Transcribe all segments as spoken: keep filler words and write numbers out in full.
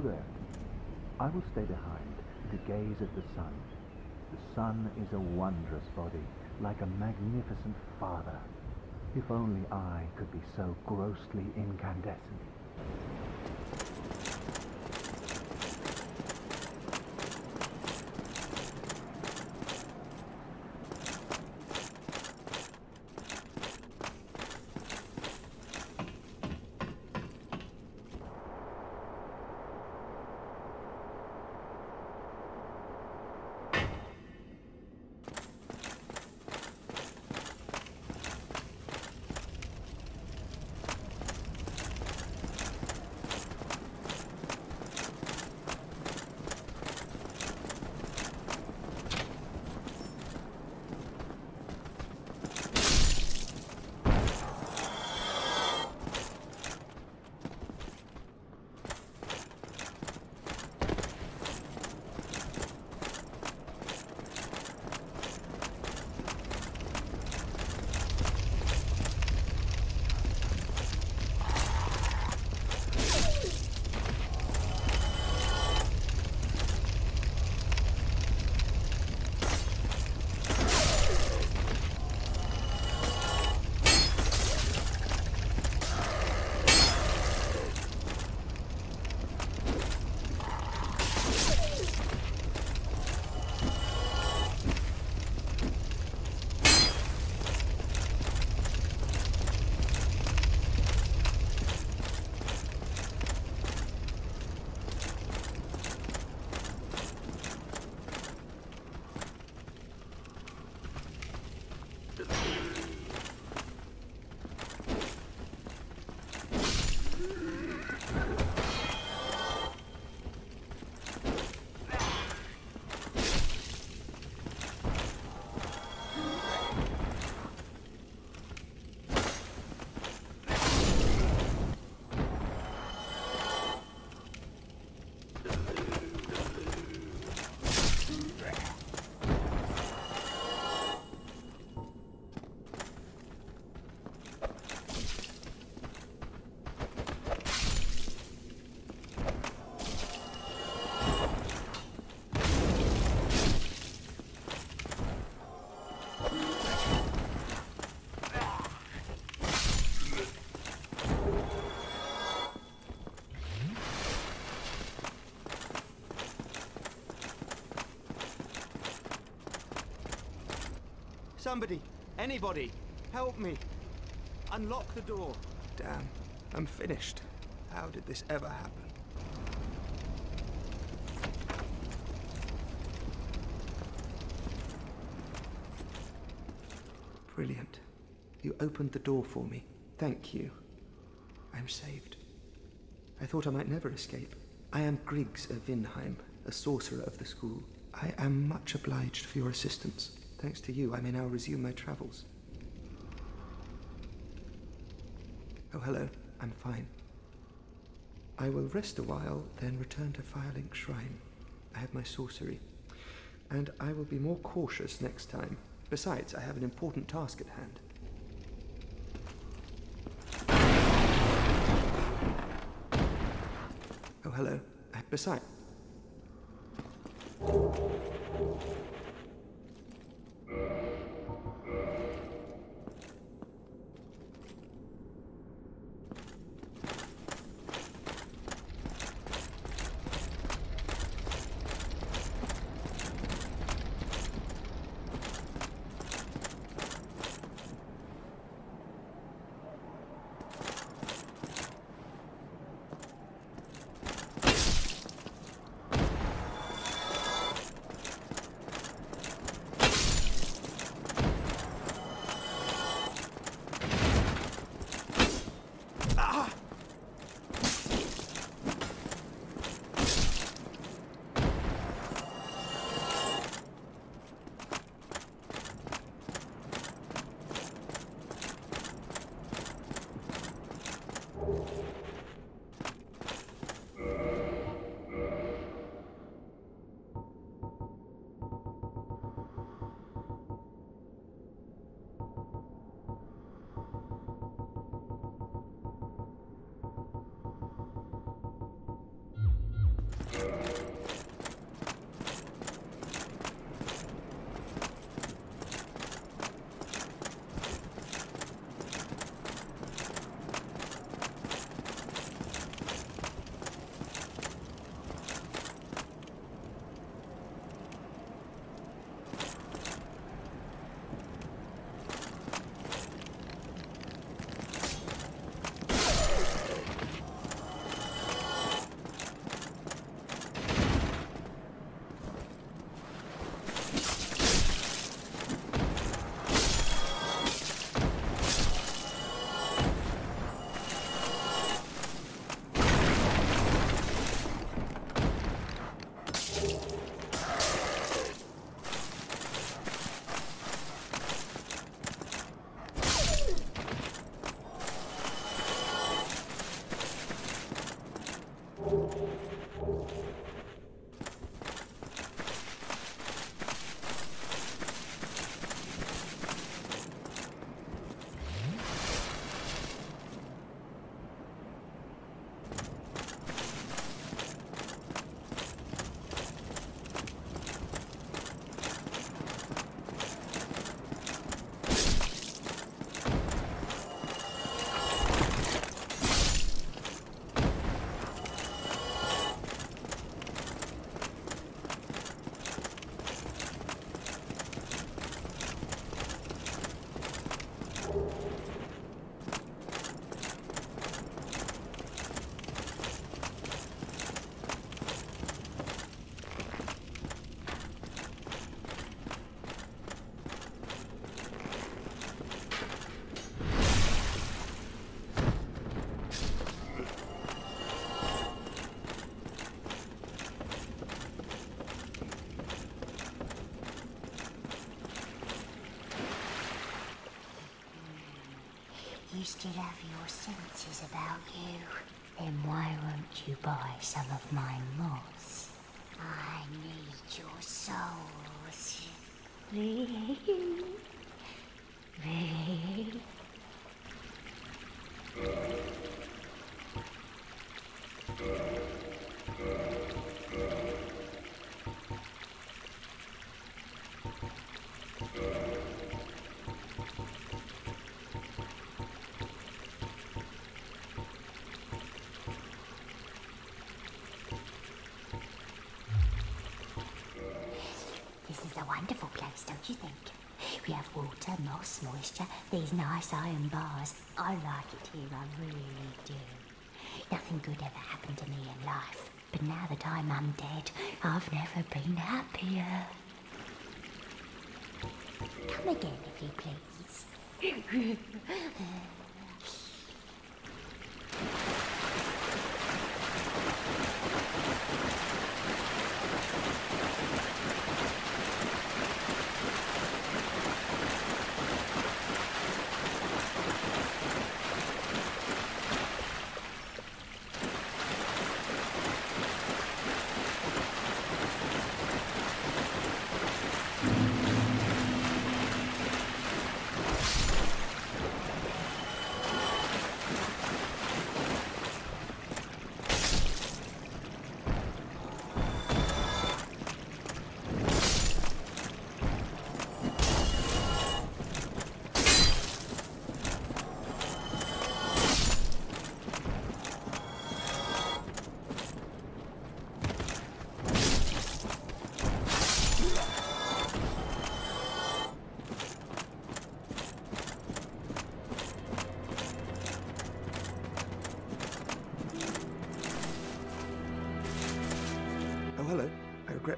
go there. I will stay behind to gaze at the sun. The sun is a wondrous body, like a magnificent father. If only I could be so grossly incandescent. Somebody, anybody, help me. Unlock the door. Damn, I'm finished. How did this ever happen? Brilliant. You opened the door for me. Thank you. I'm saved. I thought I might never escape. I am Griggs of Vinheim, a sorcerer of the school. I am much obliged for your assistance. Thanks to you, I may now resume my travels. Oh, hello. I'm fine. I will rest a while, then return to Firelink Shrine. I have my sorcery. And I will be more cautious next time. Besides, I have an important task at hand. Oh, hello. Besides... You still have your senses about you. Then why won't you buy some of my moss? I need your souls. Really? Really? This is a wonderful place, don't you think? We have water, moss, moisture, these nice iron bars. I like it here, I really do. Nothing good ever happened to me in life, but now that I'm undead, I've never been happier. Come again, if you please.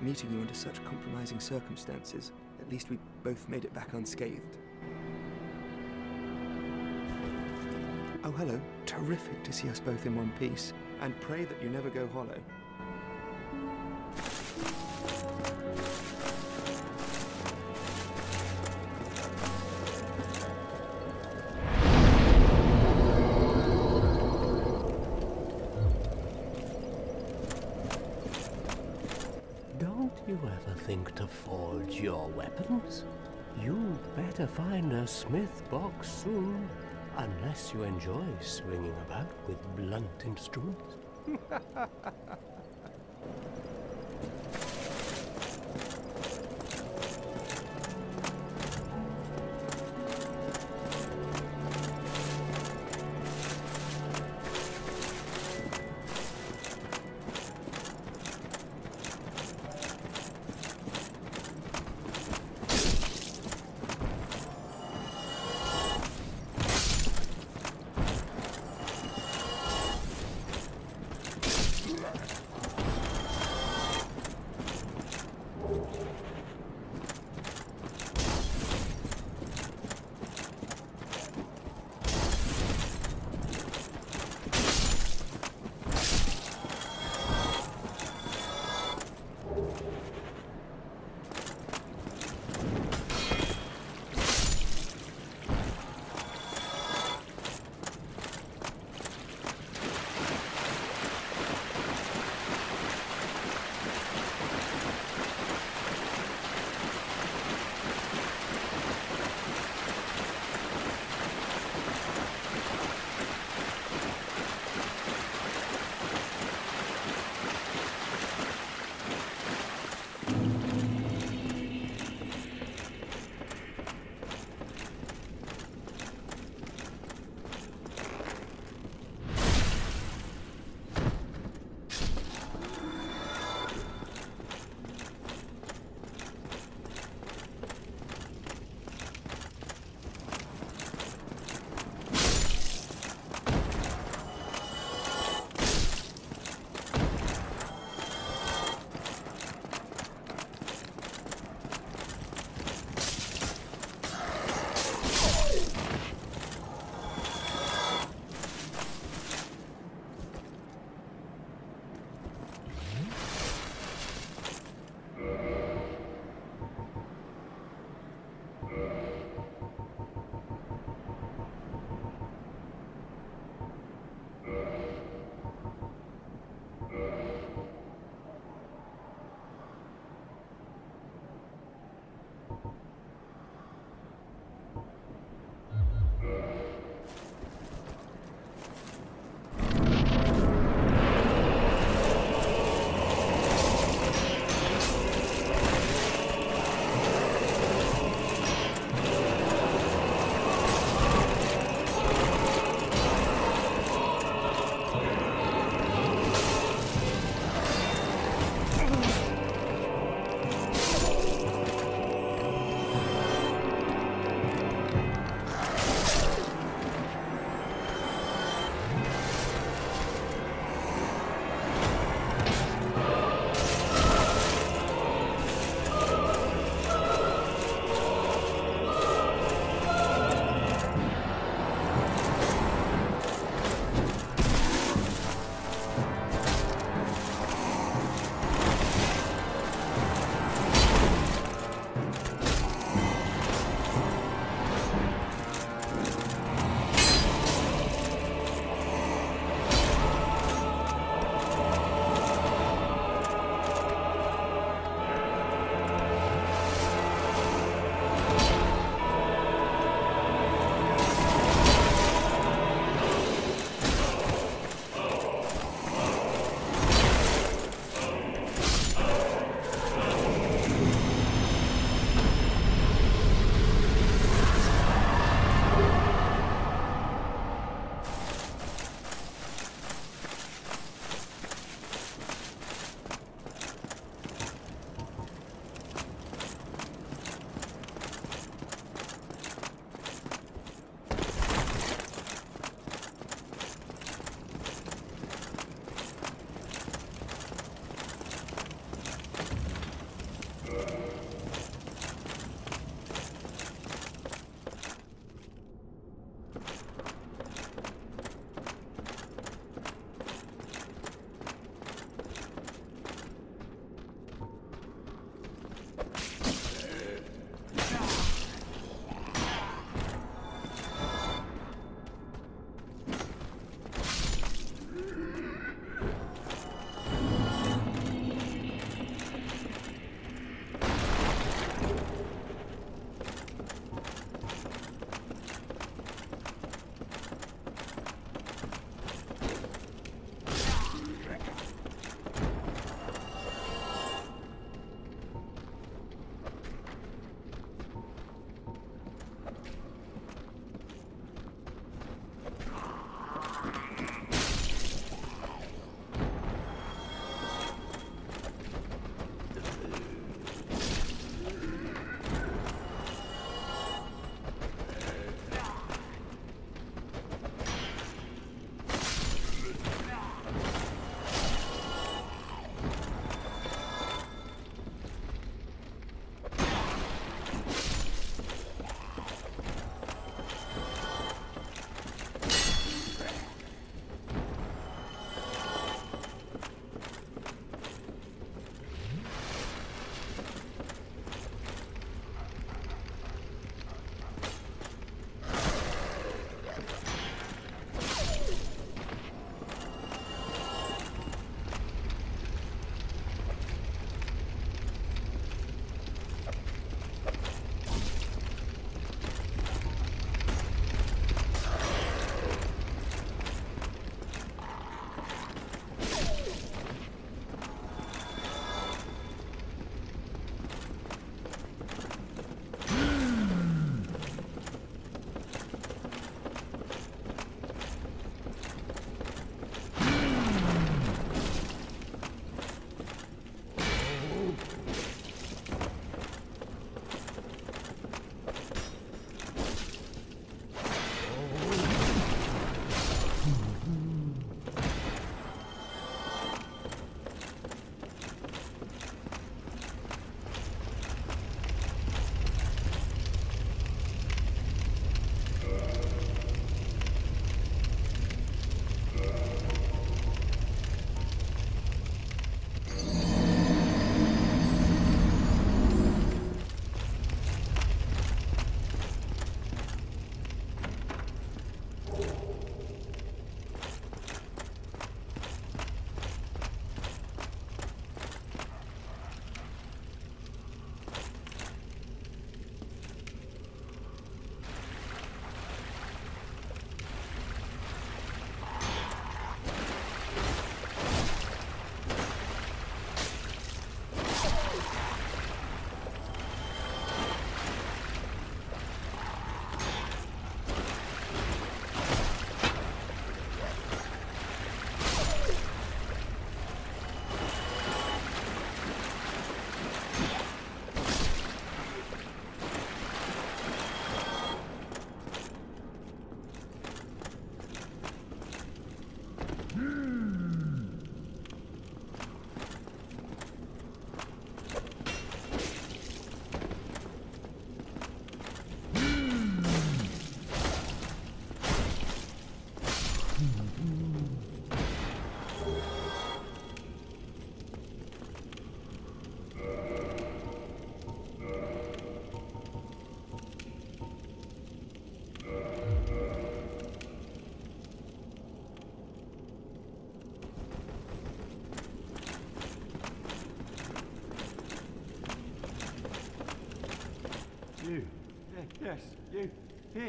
Meeting you under such compromising circumstances, at least we both made it back unscathed. Oh, hello. Terrific to see us both in one piece, and pray that you never go hollow. You'd better find a smith box soon, unless you enjoy swinging about with blunt instruments.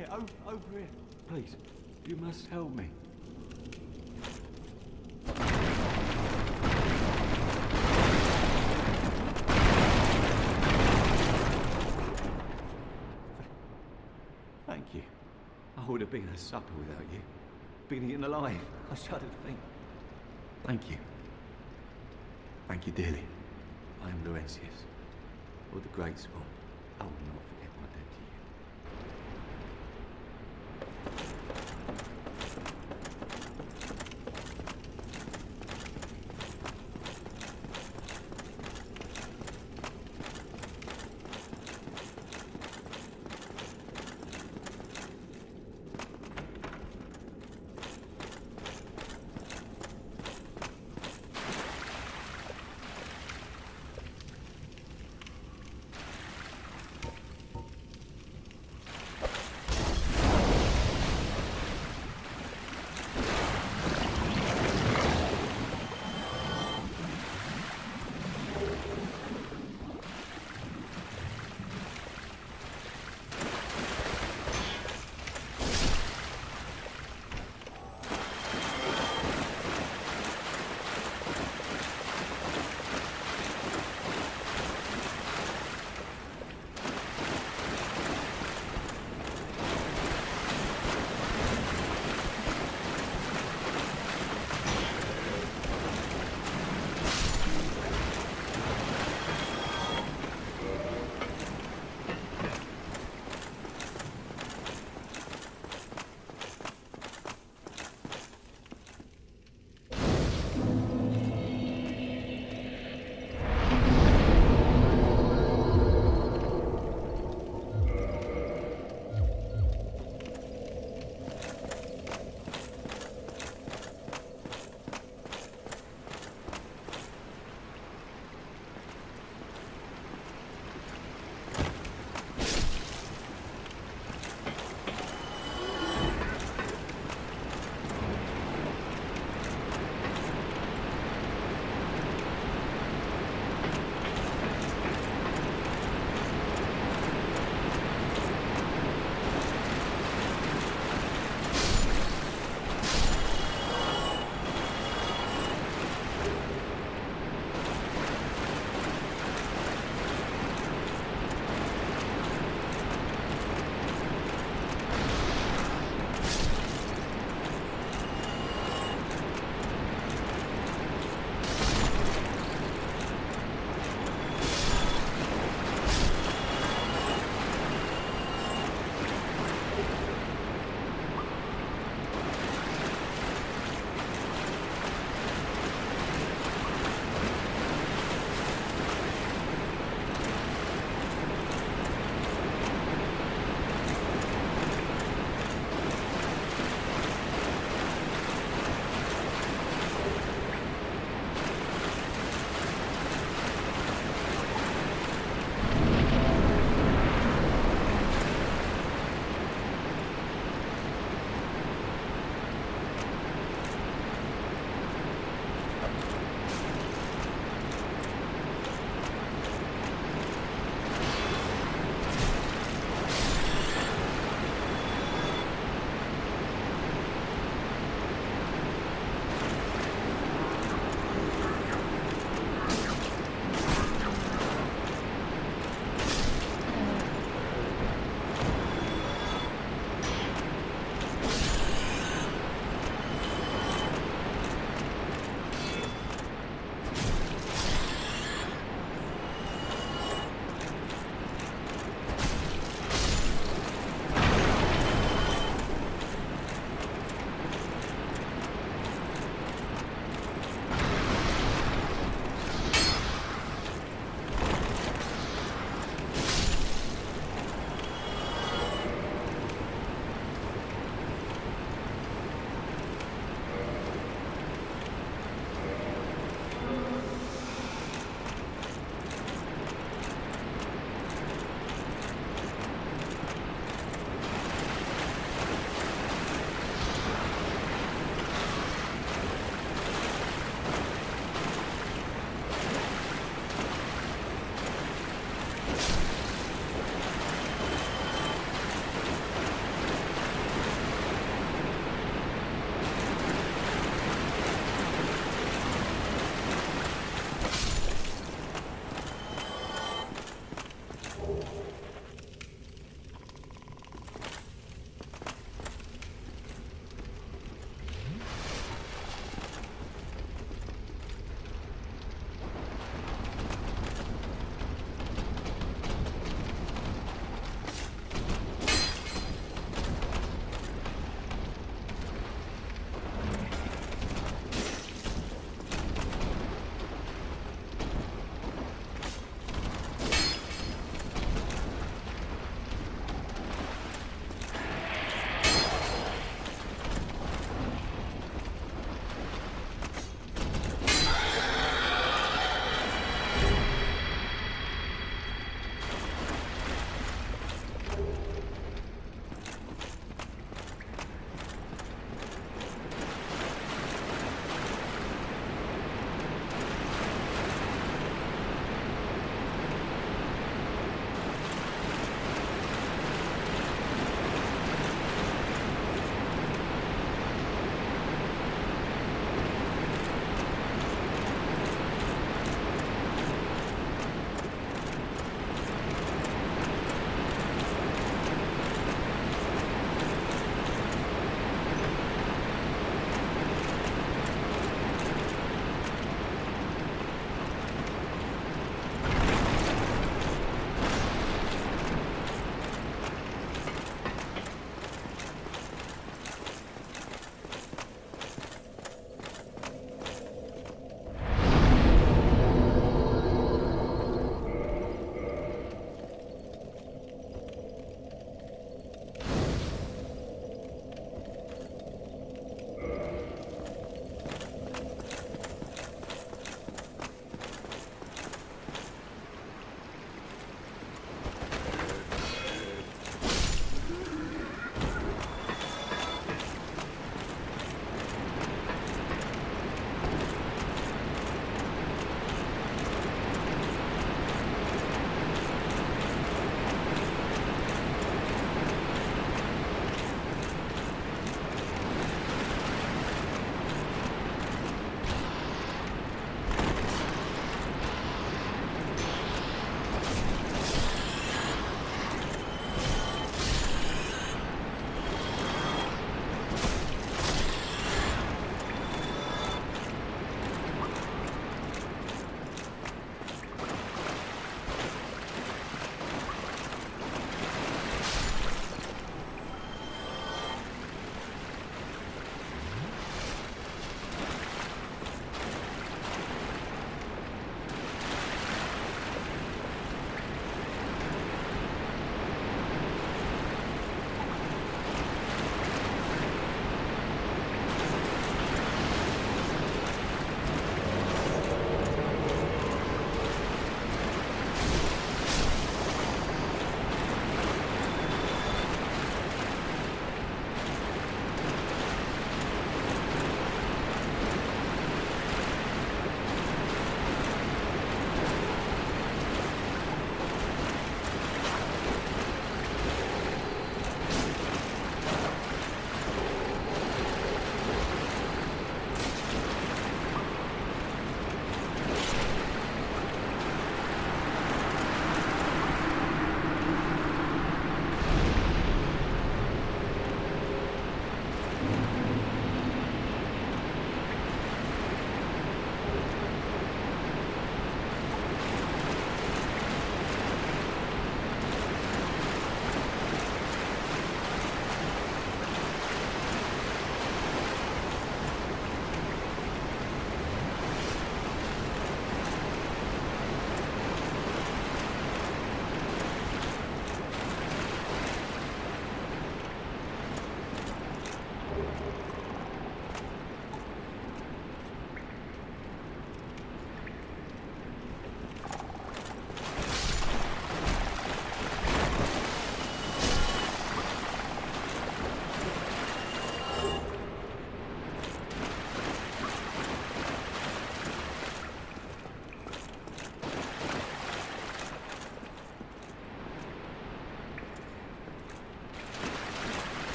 here, over, over here. Please, you must help me. Thank you. I would have been at supper without you. Been eaten alive. I shudder to think. Thank you. Thank you dearly. I am Laurencius, or the Great Swan. I will not forget my debt to you.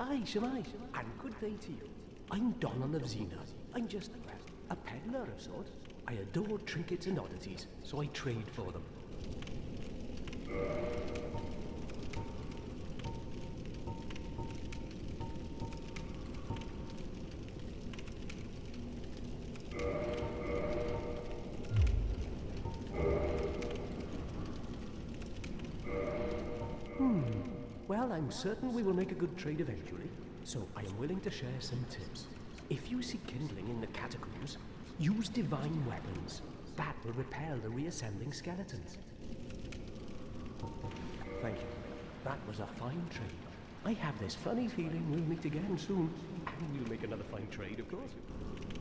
Aye, Shamai, and good day to you. I'm Donal of Zena. I'm just a peddler of sorts. I adore trinkets and oddities, so I trade for them. Hmm. Well, I'm certain we will make a good trade eventually, so I am willing to share some tips. If you see kindling in the catacombs, use divine weapons. That will repel the reassembling skeletons. Thank you. That was a fine trade. I have this funny feeling we'll meet again soon. And you'll make another fine trade, of course.